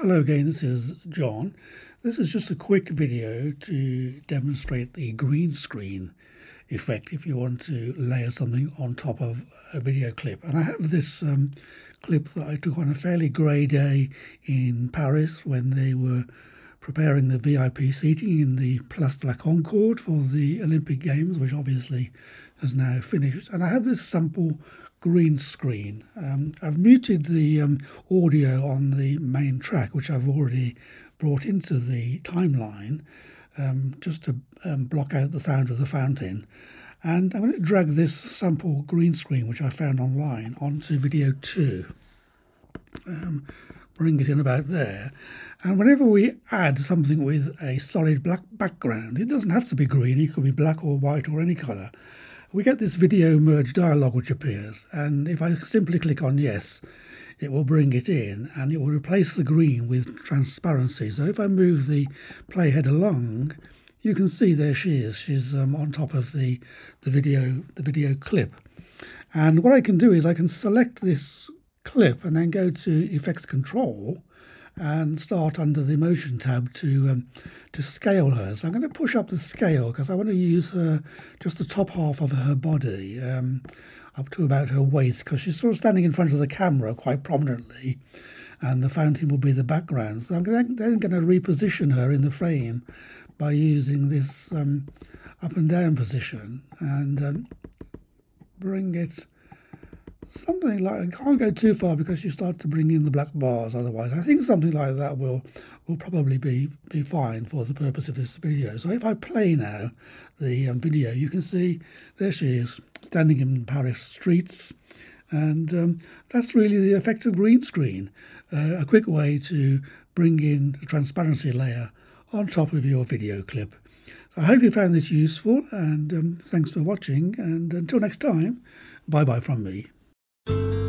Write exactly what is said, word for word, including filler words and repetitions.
Hello again, this is John. This is just a quick video to demonstrate the green screen effect if you want to layer something on top of a video clip. And I have this um, clip that I took on a fairly grey day in Paris when they were preparing the V I P seating in the Place de la Concorde for the Olympic Games, which obviously has now finished. And I have this sample green screen. Um, I've muted the um, audio on the main track, which I've already brought into the timeline, um, just to um, block out the sound of the fountain. And I'm going to drag this sample green screen, which I found online, onto video two. Um, bring it in about there. And whenever we add something with a solid black background, it doesn't have to be green, it could be black or white or any colour. We get this video merge dialog which appears, and if I simply click on yes, it will bring it in and it will replace the green with transparency. So if I move the playhead along, you can see there she is. She's um, on top of the, the, video, the video clip. And what I can do is I can select this clip and then go to Effects Control and start under the Motion tab to um, to scale her. So I'm going to push up the scale because I want to use her, just the top half of her body, um, up to about her waist, because she's sort of standing in front of the camera quite prominently and the fountain will be the background. So I'm then going to reposition her in the frame by using this um, up and down position and um, bring it something like, I can't go too far because you start to bring in the black bars otherwise. I think something like that will will probably be, be fine for the purpose of this video. So if I play now the um, video, you can see there she is standing in Paris streets. And um, that's really the effect of green screen. Uh, a quick way to bring in a transparency layer on top of your video clip. So I hope you found this useful, and um, thanks for watching. And until next time, bye-bye from me. Thank you.